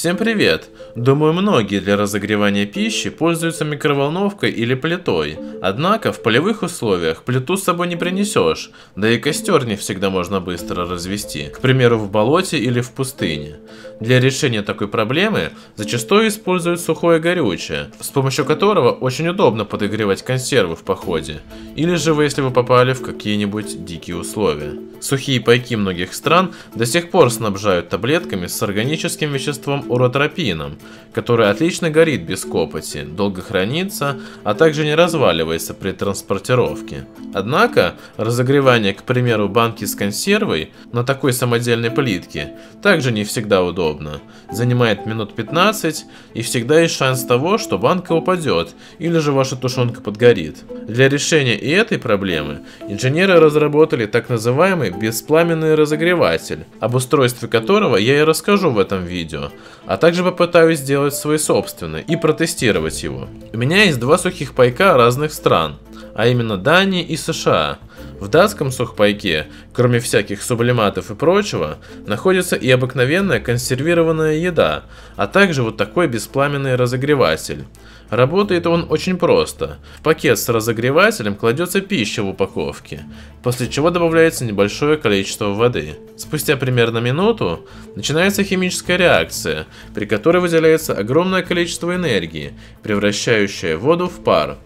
Всем привет! Думаю, многие для разогревания пищи пользуются микроволновкой или плитой. Однако в полевых условиях плиту с собой не принесешь, да и костер не всегда можно быстро развести, к примеру, в болоте или в пустыне. Для решения такой проблемы зачастую используют сухое горючее, с помощью которого очень удобно подогревать консервы в походе, или же вы, если вы попали в какие-нибудь дикие условия. Сухие пайки многих стран до сих пор снабжают таблетками с органическим веществом уротропином, который отлично горит без копоти, долго хранится, а также не разваливается при транспортировке. Однако разогревание, к примеру, банки с консервой на такой самодельной плитке также не всегда удобно. Занимает минут 15, и всегда есть шанс того, что банка упадет или же ваша тушенка подгорит. Для решения и этой проблемы инженеры разработали так называемый беспламенный разогреватель, об устройстве которого я и расскажу в этом видео, а также попытаюсь сделать свой собственный и протестировать его. У меня есть два сухих пайка разных стран, а именно Дании и США. В датском сухпайке, кроме всяких сублиматов и прочего, находится и обыкновенная консервированная еда, а также вот такой беспламенный разогреватель. Работает он очень просто. В пакет с разогревателем кладется пища в упаковке, после чего добавляется небольшое количество воды. Спустя примерно минуту начинается химическая реакция, при которой выделяется огромное количество энергии, превращающее воду в пар.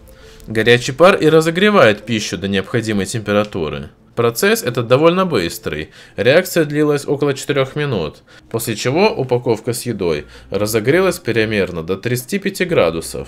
Горячий пар и разогревает пищу до необходимой температуры. Процесс этот довольно быстрый, реакция длилась около 4 минут, после чего упаковка с едой разогрелась перемерно до 35 градусов.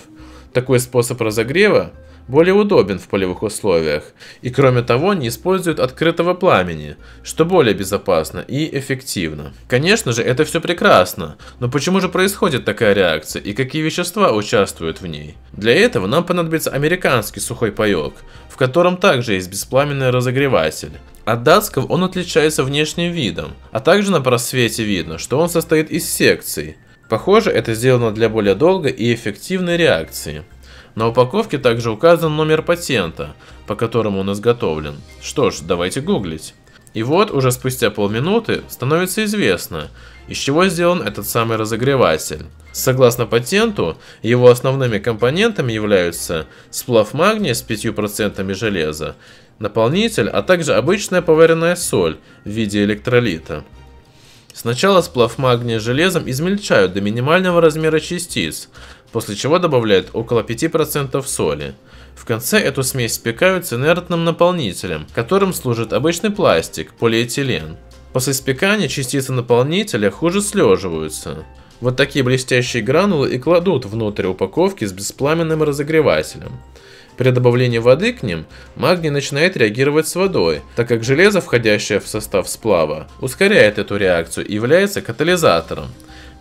Такой способ разогрева более удобен в полевых условиях и, кроме того, не используют открытого пламени, что более безопасно и эффективно. Конечно же, это все прекрасно, но почему же происходит такая реакция и какие вещества участвуют в ней? Для этого нам понадобится американский сухой паёк, в котором также есть беспламенный разогреватель. От датского он отличается внешним видом, а также на просвете видно, что он состоит из секций. Похоже, это сделано для более долгой и эффективной реакции. На упаковке также указан номер патента, по которому он изготовлен. Что ж, давайте гуглить. И вот уже спустя полминуты становится известно, из чего сделан этот самый разогреватель. Согласно патенту, его основными компонентами являются сплав магния с 5% железа, наполнитель, а также обычная поваренная соль в виде электролита. Сначала сплав магния с железом измельчают до минимального размера частиц, после чего добавляют около 5% соли. В конце эту смесь спекают с инертным наполнителем, которым служит обычный пластик, полиэтилен. После спекания частицы наполнителя хуже слеживаются. Вот такие блестящие гранулы и кладут внутрь упаковки с беспламенным разогревателем. При добавлении воды к ним магний начинает реагировать с водой, так как железо, входящее в состав сплава, ускоряет эту реакцию и является катализатором.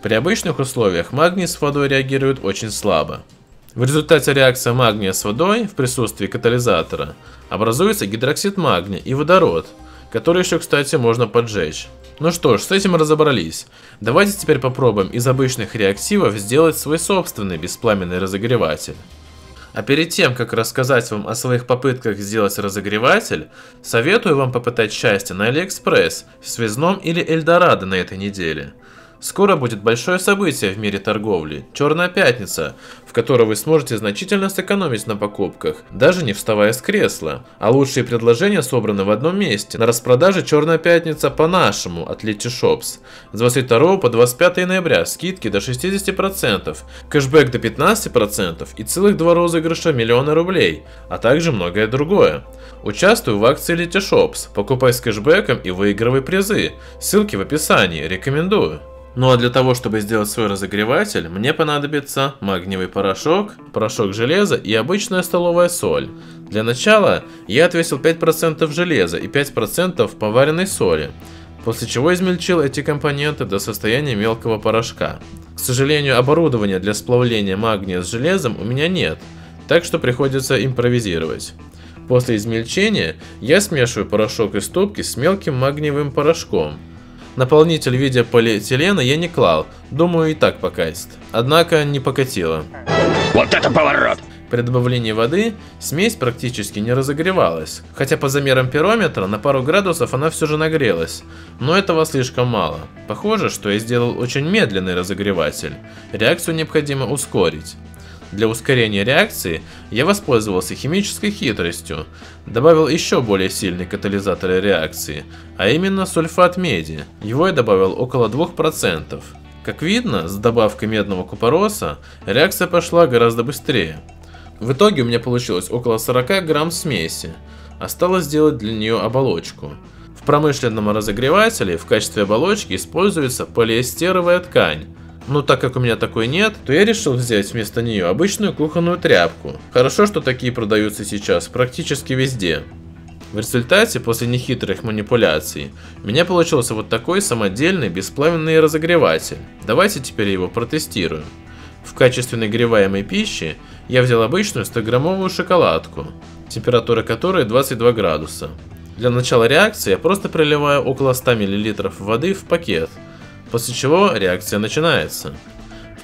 При обычных условиях магний с водой реагирует очень слабо. В результате реакции магния с водой в присутствии катализатора образуется гидроксид магния и водород, который еще, кстати, можно поджечь. Ну что ж, с этим разобрались. Давайте теперь попробуем из обычных реактивов сделать свой собственный беспламенный разогреватель. А перед тем, как рассказать вам о своих попытках сделать разогреватель, советую вам попытать счастье на Алиэкспресс, в Связном или Эльдорадо на этой неделе. Скоро будет большое событие в мире торговли – Черная пятница, в которой вы сможете значительно сэкономить на покупках, даже не вставая с кресла. А лучшие предложения собраны в одном месте на распродаже «Черная пятница» по-нашему от Letyshops. С 22 по 25 ноября скидки до 60%, кэшбэк до 15% и целых 2 розыгрыша $1 000 000, а также многое другое. Участвуй в акции Letyshops, покупай с кэшбэком и выигрывай призы. Ссылки в описании, рекомендую. Ну а для того, чтобы сделать свой разогреватель, мне понадобится магниевый порошок, порошок железа и обычная столовая соль. Для начала я отвесил 5% железа и 5% поваренной соли, после чего измельчил эти компоненты до состояния мелкого порошка. К сожалению, оборудования для сплавления магния с железом у меня нет, так что приходится импровизировать. После измельчения я смешиваю порошок из трубки с мелким магниевым порошком. Наполнитель в виде полиэтилена я не клал, думаю, и так покатит. Однако не покатило. Вот это поворот! При добавлении воды смесь практически не разогревалась, хотя по замерам пирометра на пару градусов она все же нагрелась, но этого слишком мало. Похоже, что я сделал очень медленный разогреватель, реакцию необходимо ускорить. Для ускорения реакции я воспользовался химической хитростью, добавил еще более сильный катализатор реакции, а именно сульфат меди, его я добавил около 2%. Как видно, с добавкой медного купороса реакция пошла гораздо быстрее. В итоге у меня получилось около 40 грамм смеси, осталось сделать для нее оболочку. В промышленном разогревателе в качестве оболочки используется полиэстеровая ткань. Но так как у меня такой нет, то я решил взять вместо нее обычную кухонную тряпку. Хорошо, что такие продаются сейчас практически везде. В результате, после нехитрых манипуляций, у меня получился вот такой самодельный беспламенный разогреватель. Давайте теперь его протестируем. В качестве нагреваемой пищи я взял обычную 100-граммовую шоколадку, температура которой 22 градуса. Для начала реакции я просто приливаю около 100 мл воды в пакет. После чего реакция начинается.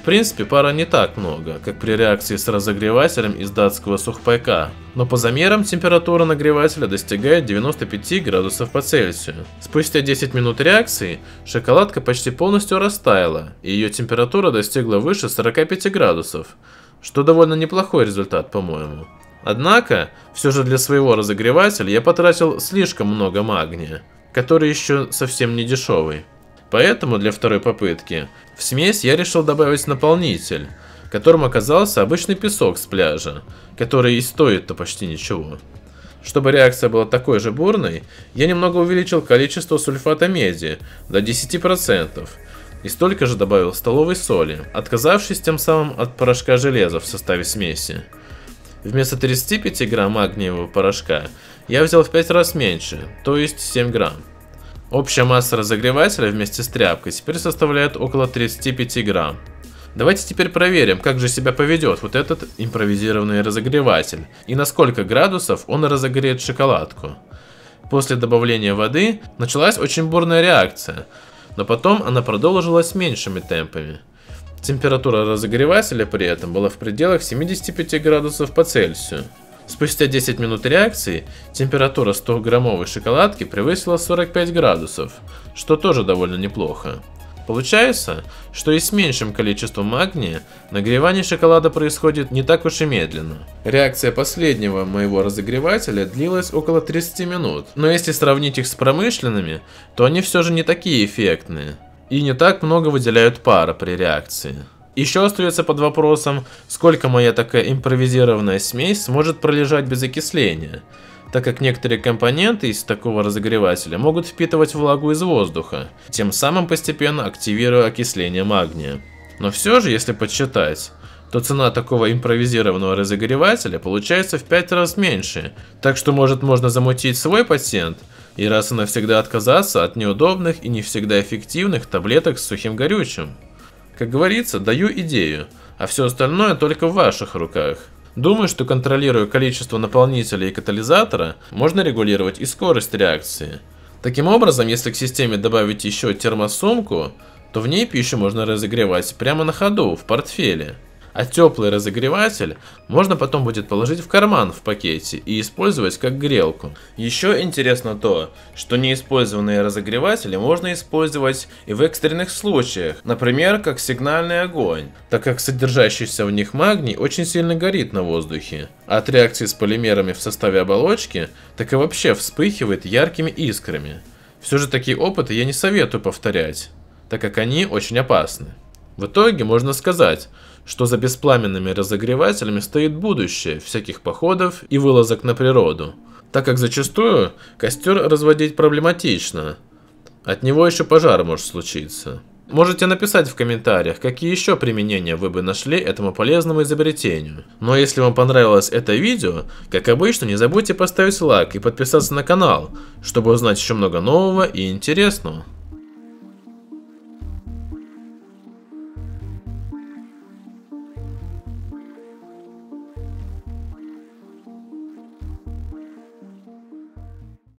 В принципе, пара не так много, как при реакции с разогревателем из датского сухпайка, но по замерам температура нагревателя достигает 95 градусов по Цельсию. Спустя 10 минут реакции шоколадка почти полностью растаяла, и ее температура достигла выше 45 градусов, что довольно неплохой результат, по-моему. Однако, все же для своего разогревателя я потратил слишком много магния, который еще совсем не дешевый. Поэтому для второй попытки в смесь я решил добавить наполнитель, которым оказался обычный песок с пляжа, который и стоит-то почти ничего. Чтобы реакция была такой же бурной, я немного увеличил количество сульфата меди до 10% и столько же добавил столовой соли, отказавшись тем самым от порошка железа в составе смеси. Вместо 35 грамм магниевого порошка я взял в 5 раз меньше, то есть 7 грамм. Общая масса разогревателя вместе с тряпкой теперь составляет около 35 грамм. Давайте теперь проверим, как же себя поведет вот этот импровизированный разогреватель и на сколько градусов он разогреет шоколадку. После добавления воды началась очень бурная реакция, но потом она продолжилась меньшими темпами. Температура разогревателя при этом была в пределах 75 градусов по Цельсию. Спустя 10 минут реакции температура 100-граммовой шоколадки превысила 45 градусов, что тоже довольно неплохо. Получается, что и с меньшим количеством магния нагревание шоколада происходит не так уж и медленно. Реакция последнего моего разогревателя длилась около 30 минут, но если сравнить их с промышленными, то они все же не такие эффектные и не так много выделяют пара при реакции. Еще остается под вопросом, сколько моя такая импровизированная смесь сможет пролежать без окисления, так как некоторые компоненты из такого разогревателя могут впитывать влагу из воздуха, тем самым постепенно активируя окисление магния. Но все же, если подсчитать, то цена такого импровизированного разогревателя получается в 5 раз меньше, так что может можно замутить свой патент и раз и навсегда отказаться от неудобных и не всегда эффективных таблеток с сухим горючим. Как говорится, даю идею, а все остальное только в ваших руках. Думаю, что контролируя количество наполнителя и катализатора, можно регулировать и скорость реакции. Таким образом, если к системе добавить еще термосумку, то в ней пищу можно разогревать прямо на ходу, в портфеле. А теплый разогреватель можно потом будет положить в карман в пакете и использовать как грелку. Еще интересно то, что неиспользованные разогреватели можно использовать и в экстренных случаях, например, как сигнальный огонь, так как содержащийся в них магний очень сильно горит на воздухе, а от реакции с полимерами в составе оболочки так и вообще вспыхивает яркими искрами. Все же такие опыты я не советую повторять, так как они очень опасны. В итоге можно сказать, что за беспламенными разогревателями стоит будущее всяких походов и вылазок на природу, так как зачастую костер разводить проблематично, от него еще пожар может случиться. Можете написать в комментариях, какие еще применения вы бы нашли этому полезному изобретению. Но если вам понравилось это видео, как обычно, не забудьте поставить лайк и подписаться на канал, чтобы узнать еще много нового и интересного.